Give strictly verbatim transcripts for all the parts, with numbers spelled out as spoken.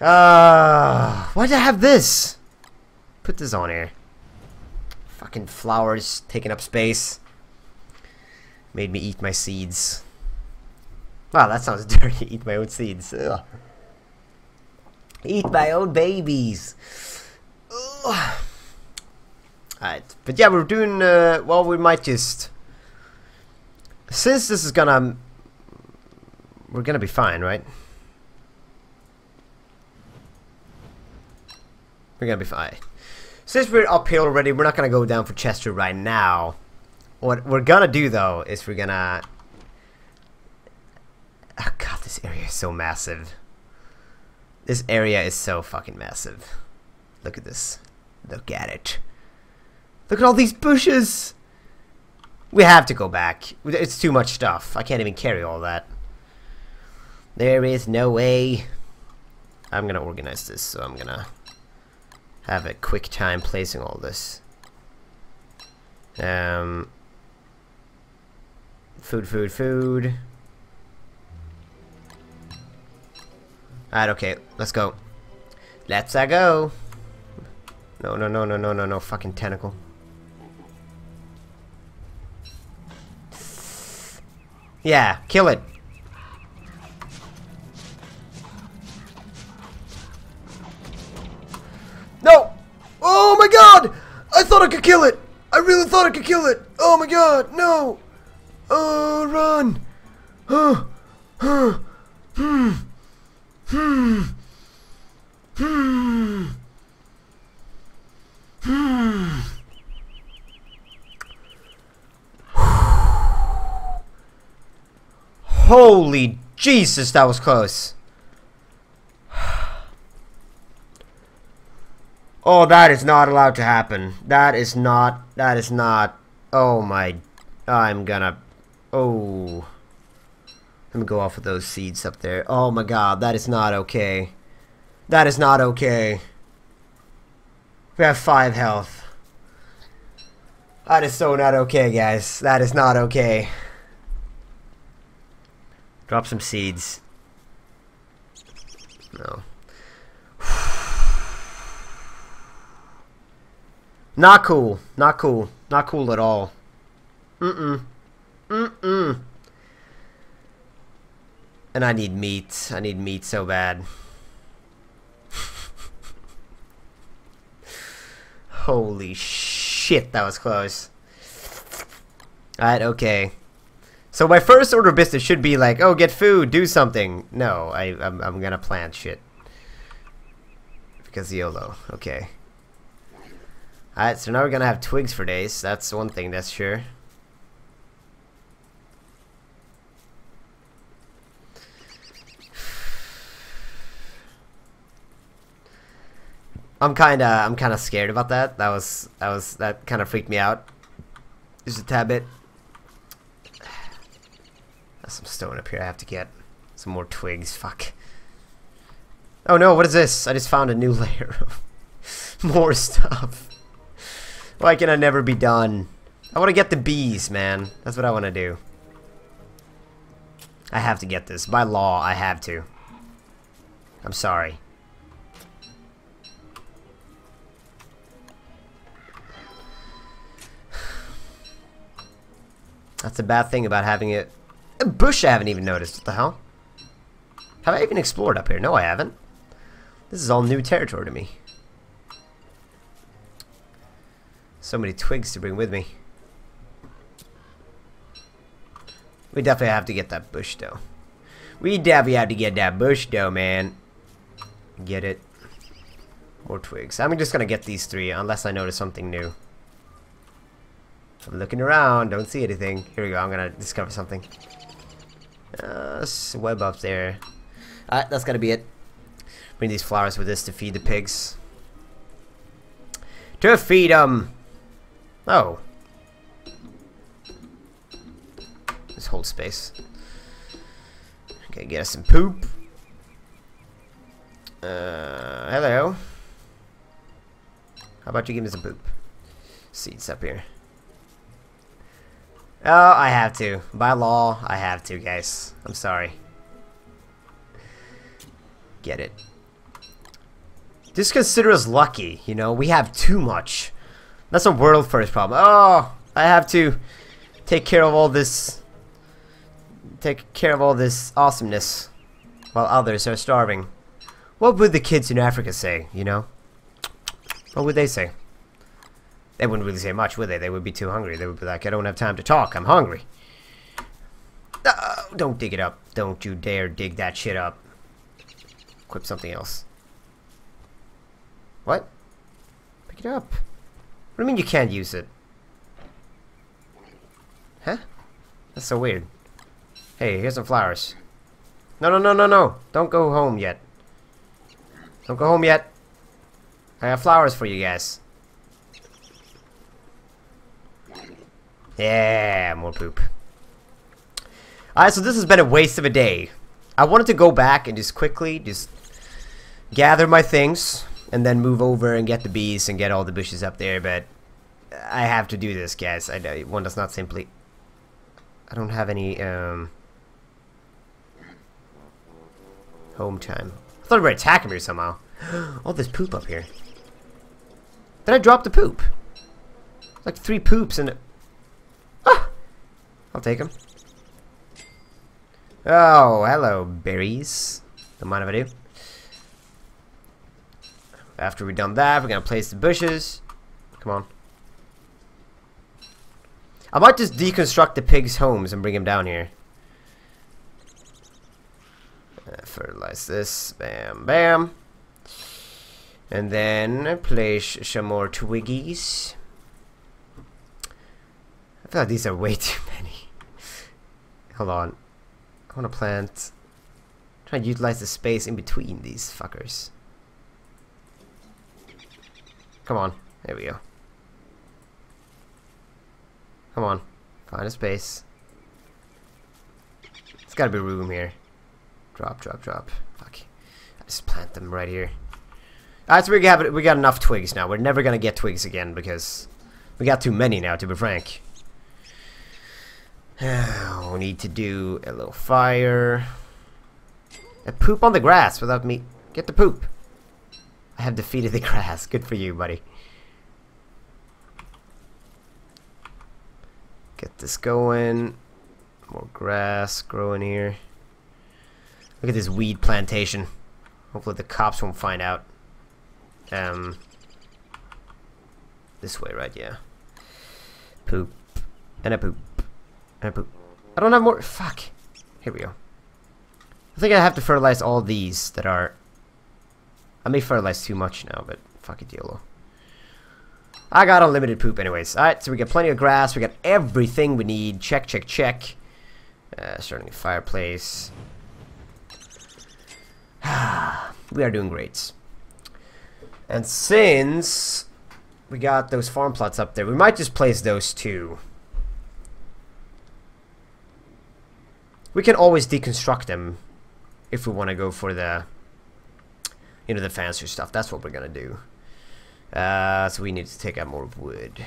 Uh, why did I have this? Put this on here. Fucking flowers taking up space. Made me eat my seeds. Wow, that sounds dirty. Eat my own seeds. Ugh. Eat my own babies. Alright, but yeah, we're doing, uh, well, we might just... Since this is gonna... We're gonna be fine, right? We're gonna be fine. Since we're up here already, we're not gonna go down for Chester right now. What we're gonna do, though, is we're gonna... Oh god, this area is so massive. This area is so fucking massive. Look at this. Look at it. Look at all these bushes! We have to go back. It's too much stuff. I can't even carry all that. There is no way. I'm gonna organize this, so I'm gonna have a quick time placing all this. Um, food, food, food. Alright, okay, let's go. Let's I go. No, no, no, no, no, no, no, fucking tentacle. Yeah, kill it. No! Oh my god! I thought I could kill it! I really thought I could kill it! Oh my god, no! Oh, run! Oh, oh, hmm. Hmm. Hmm. Hmm. Holy Jesus, that was close. Oh, that is not allowed to happen. That is not, that is not, oh my, I'm gonna, oh. Let me go off with those seeds up there. Oh my god, that is not okay. That is not okay. We have five health. That is so not okay, guys. That is not okay. Drop some seeds. No. Not cool. Not cool. Not cool at all. Mm-mm. Mm-mm. And I need meat. I need meat so bad. Holy shit, that was close. Alright, okay. So my first order of business should be like, oh, get food, do something. No, I, I'm, I'm gonna plant shit. Because YOLO, okay. Alright, so now we're gonna have twigs for days. That's one thing, that's sure. I'm kinda, I'm kinda scared about that. That was, that was, that kinda freaked me out. Just a tad bit. There's some stone up here I have to get. Some more twigs, fuck. Oh no, what is this? I just found a new layer of more stuff. Why can I never be done? I wanna get the bees, man. That's what I wanna do. I have to get this. By law, I have to. I'm sorry. That's the bad thing about having it. A bush I haven't even noticed. What the hell? Have I even explored up here? No, I haven't. This is all new territory to me. So many twigs to bring with me. We definitely have to get that bush, though. We definitely have to get that bush, though, man. Get it. More twigs. I'm just gonna get these three, unless I notice something new. I'm looking around, don't see anything. Here we go, I'm gonna discover something. Uh, web up there. Alright, that's gonna be it. Bring these flowers with us to feed the pigs. To feed them! Oh. This whole space. Okay, get us some poop. Uh, hello. How about you give me some poop? Seeds up here. Oh, I have to. By law, I have to, guys. I'm sorry. Get it. Just consider us lucky, you know, we have too much. That's a world first problem. Oh, I have to take care of all this, take care of all this awesomeness while others are starving. What would the kids in Africa say, you know? What would they say? They wouldn't really say much, would they? They would be too hungry. They would be like, I don't have time to talk, I'm hungry. Oh, don't dig it up. Don't you dare dig that shit up. Equip something else. What? Pick it up. What do you mean you can't use it? Huh? That's so weird. Hey, here's some flowers. No, no, no, no, no. Don't go home yet. Don't go home yet. I have flowers for you guys. Yeah, more poop. Alright, so this has been a waste of a day. I wanted to go back and just quickly just gather my things and then move over and get the bees and get all the bushes up there, but I have to do this, guys. I know one does not simply... I don't have any um, home time. I thought we were attacking me somehow. All this poop up here. Did I drop the poop? Like three poops and... Ah! I'll take them. Oh, hello, berries. Don't mind if I do. After we've done that, we're gonna place the bushes. Come on. I might just deconstruct the pigs' homes and bring them down here. Uh, fertilize this. Bam, bam. And then place some more twiggies. I feel like these are way too many. Hold on. I want to plant. Try to utilize the space in between these fuckers. Come on. There we go. Come on. Find a space. There's gotta be room here. Drop, drop, drop. Fuck. I just plant them right here. Alright, so we got, we got enough twigs now. We're never gonna get twigs again because we got too many now, to be frank. We need to do a little fire. A poop on the grass without me. Get the poop. I have defeated the grass. Good for you, buddy. Get this going. More grass growing here. Look at this weed plantation. Hopefully the cops won't find out. Um, this way, right? Yeah. Poop. And a poop. And a poop. I don't have more. Fuck. Here we go. I think I have to fertilize all these that are... I may fertilize too much now, but fuck it, YOLO. I got unlimited poop anyways. Alright, so we got plenty of grass. We got everything we need. Check, check, check. Uh, starting a fireplace. We are doing great. And since we got those farm plots up there, we might just place those two. We can always deconstruct them if we want to go for the, you know, the fancier stuff. That's what we're gonna do. Uh, so we need to take out more wood.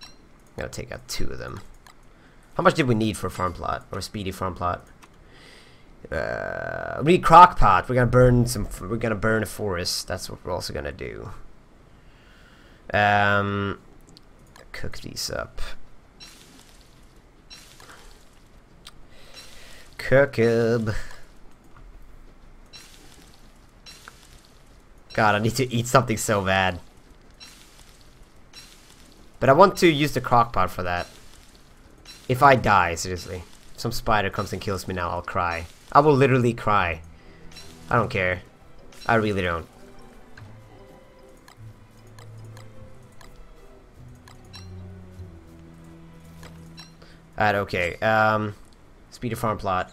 I'm gonna take out two of them. How much did we need for a farm plot or a speedy farm plot? Uh, we need crock pot. We're gonna burn some. We're gonna burn a forest. That's what we're also gonna do. Um, cook these up. Cook up. God, I need to eat something so bad. But I want to use the crock pot for that. If I die, seriously. If some spider comes and kills me now, I'll cry. I will literally cry. I don't care. I really don't. Alright, okay. Um, speed of farm plot.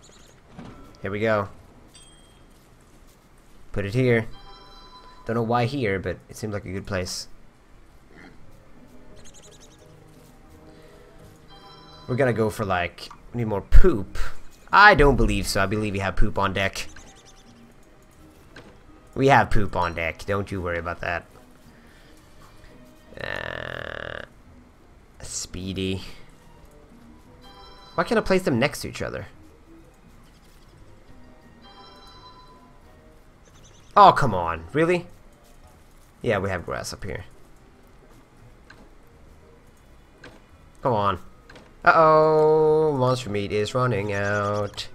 Here we go. Put it here. Don't know why here, but it seems like a good place. We're gonna go for like... We need more poop. I don't believe so. I believe we have poop on deck. We have poop on deck. Don't you worry about that. Uh, speedy. Why can't I place them next to each other? Oh, come on. Really? Yeah, we have grass up here. Come on. Uh-oh, monster meat is running out.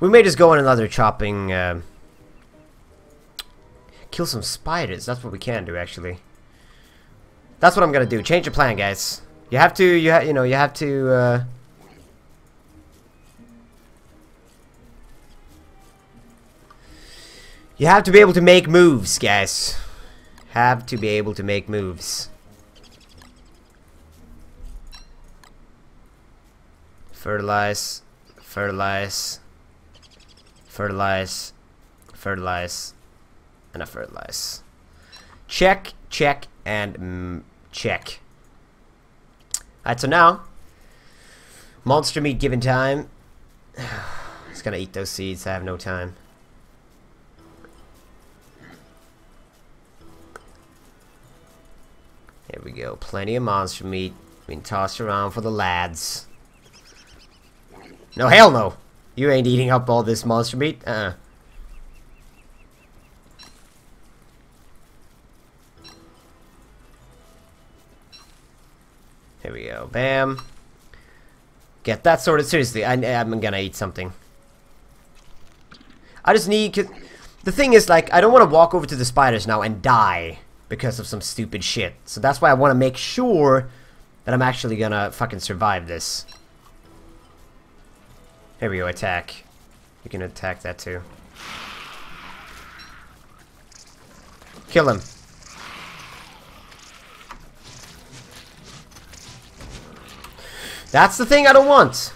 We may just go on another chopping... Uh, kill some spiders. That's what we can do, actually. That's what I'm gonna do. Change the plan, guys. You have to, you, ha you know, you have to... Uh, you have to be able to make moves, guys. Have to be able to make moves. Fertilize. Fertilize. Fertilize. Fertilize. And a fertilize. Check, check, and mm, check. Alright, so now. Monster meat given time. It's gonna eat those seeds. I have no time. There we go. Plenty of monster meat being tossed around for the lads. No, hell no! You ain't eating up all this monster meat. Uh-uh. Here we go. Bam. Get that sorted. Seriously, I, I'm gonna eat something. I just need... Cause the thing is, like, I don't want to walk over to the spiders now and die because of some stupid shit. So that's why I want to make sure that I'm actually gonna fucking survive this. Here we go, attack. You can attack that too. Kill him. That's the thing I don't want.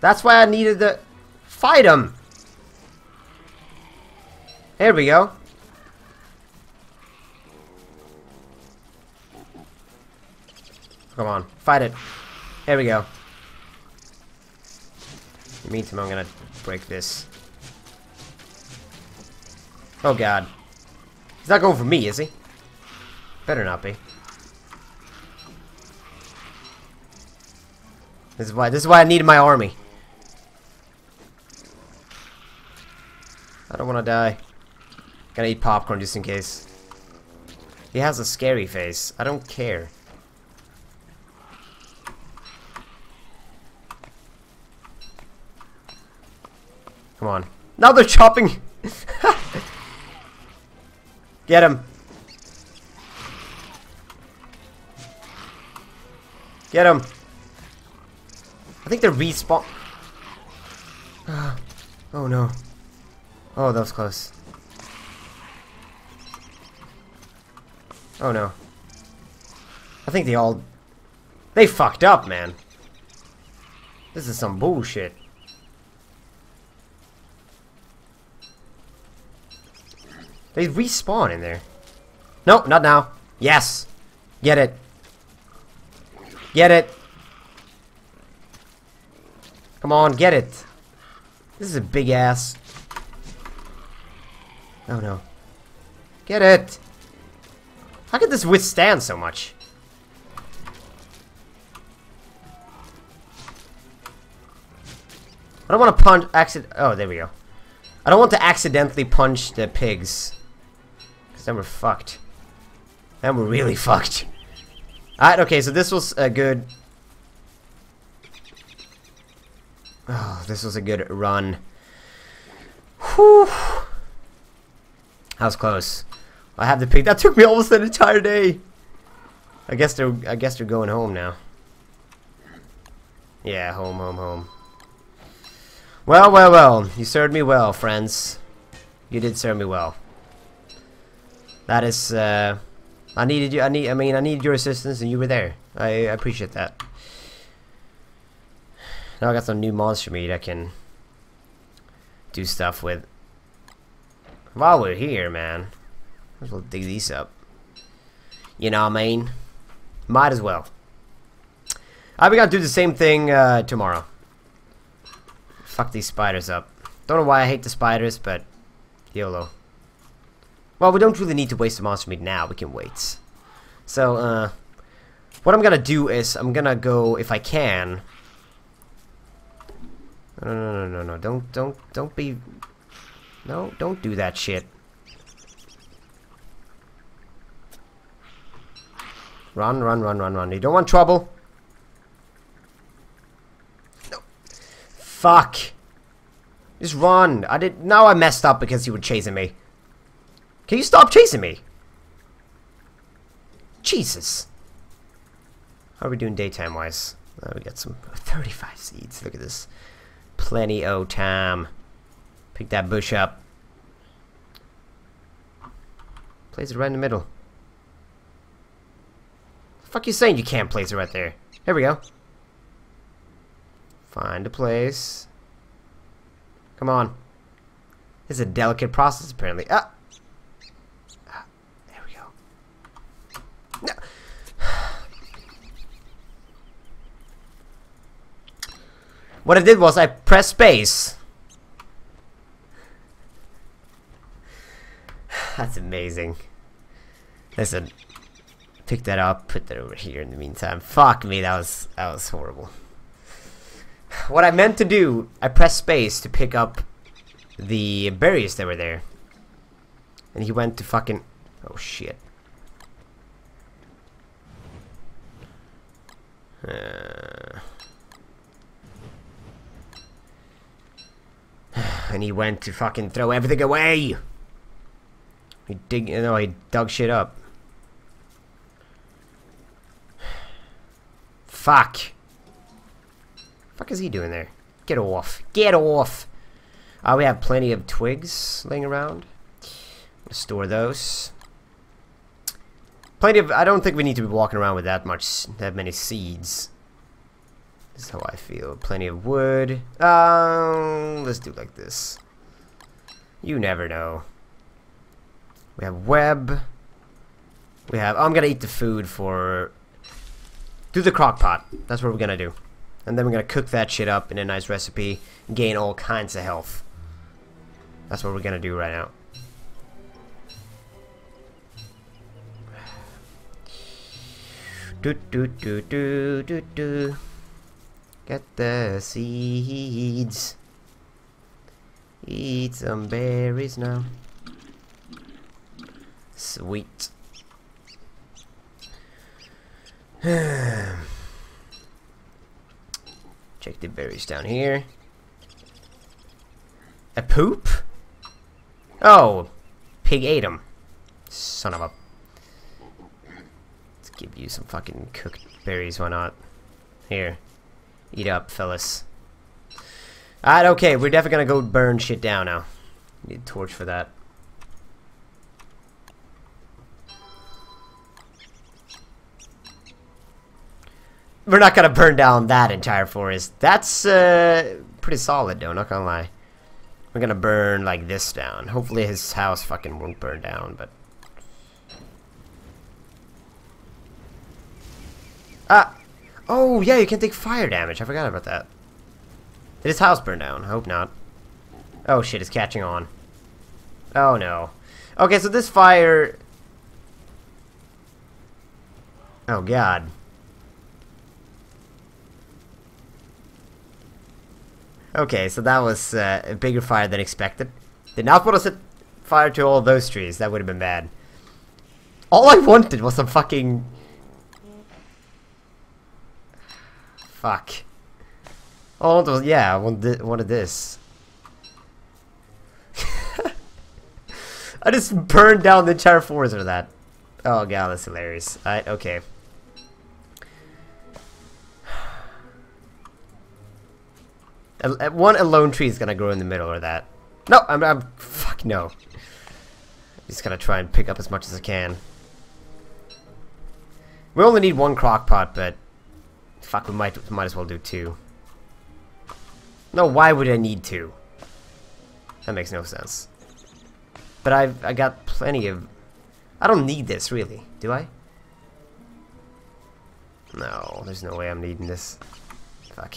That's why I needed to fight him. There we go. Come on, fight it. There we go. Meantime, I'm gonna break this. Oh god. He's not going for me, is he? Better not be. This is why this is why I needed my army. I don't wanna die. Gotta eat popcorn just in case. He has a scary face. I don't care. Come on. Now they're chopping! Get him! Get him! I think they're respawn- Oh no. Oh, that was close. Oh no. I think they all- They fucked up, man. This is some bullshit. They respawn in there. No, not now. Yes. Get it. Get it. Come on, get it. This is a big ass. Oh no. Get it. How could this withstand so much? I don't want to punch accident. Oh, there we go. I don't want to accidentally punch the pigs. Then we're fucked. Then we're really fucked. Alright, okay, so this was a good... Oh, this was a good run. Whew. That was close. I have the pig. That took me almost an entire day. I guess they're, I guess they're going home now. Yeah, home, home, home. Well, well, well. You served me well, friends. You did serve me well. That is, uh, I needed you. I need. I mean, I needed your assistance, and you were there. I, I appreciate that. Now I got some new monster meat I can do stuff with. While we're here, man, might as well dig these up. You know what I mean? Might as well. I we gotta do the same thing uh, tomorrow. Fuck these spiders up. Don't know why I hate the spiders, but YOLO. Well, we don't really need to waste the monster meat now. We can wait. So, uh... what I'm gonna do is, I'm gonna go, if I can... No, no, no, no, no, don't, don't, don't be... No, don't do that shit. Run, run, run, run, run. You don't want trouble. No. Fuck. Just run. I did. Now I messed up because you were chasing me. Can you stop chasing me? Jesus. How are we doing daytime wise? Oh, we got some thirty-five seeds. Look at this. Plenty o' time. Pick that bush up. Place it right in the middle. Fuck you saying you can't place it right there? Here we go. Find a place. Come on. It's a delicate process apparently. Ah. Ah. There we go. No. What I did was I pressed space. That's amazing. Listen. Pick that up, put that over here in the meantime. Fuck me, that was that was horrible. What I meant to do, I pressed space to pick up the berries that were there. And he went to fucking... Oh shit. Uh... And he went to fucking throw everything away! He dig... No, he dug shit up. Fuck. Fuck is he doing there? Get off. Get off! Uh, we have plenty of twigs laying around. We'll store those. Plenty of... I don't think we need to be walking around with that much... that many seeds. This is how I feel. Plenty of wood. Um, let's do like this. You never know. We have web. We have... Oh, I'm gonna eat the food for... Do the crock pot. That's what we're gonna do. And then we're gonna cook that shit up in a nice recipe and gain all kinds of health. That's what we're gonna do right now. Do do do do do do. Get the seeds. Eat some berries now. Sweet. Check the berries down here. A poop? Oh, pig ate him. Son of a... Let's give you some fucking cooked berries, why not? Here. Eat up, fellas. Alright, okay, we're definitely gonna go burn shit down now. Need a torch for that. We're not gonna burn down that entire forest. That's uh, pretty solid though, not gonna lie. We're gonna burn like this down. Hopefully his house fucking won't burn down, but... Ah! Oh yeah, you can take fire damage. I forgot about that. Did his house burn down? I hope not. Oh shit, it's catching on. Oh no. Okay, so this fire... Oh god. Okay, so that was uh, a bigger fire than expected. Did not want to set fire to all those trees. That would have been bad. All I wanted was some fucking... Fuck. All I wanted was... Yeah, I wanted, wanted this. I just burned down the entire forest for that. Oh god, that's hilarious. Alright, okay. One alone tree is gonna grow in the middle of that. No, I'm, I'm fuck no. I'm just gonna try and pick up as much as I can. We only need one crock pot, but fuck, we might might as well do two. No, why would I need two? That makes no sense. But I've I got plenty of. I don't need this really, do I? No, there's no way I'm needing this. Fuck.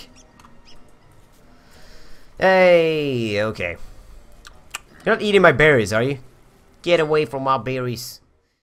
Hey, okay. You're not eating my berries, are you? Get away from my berries.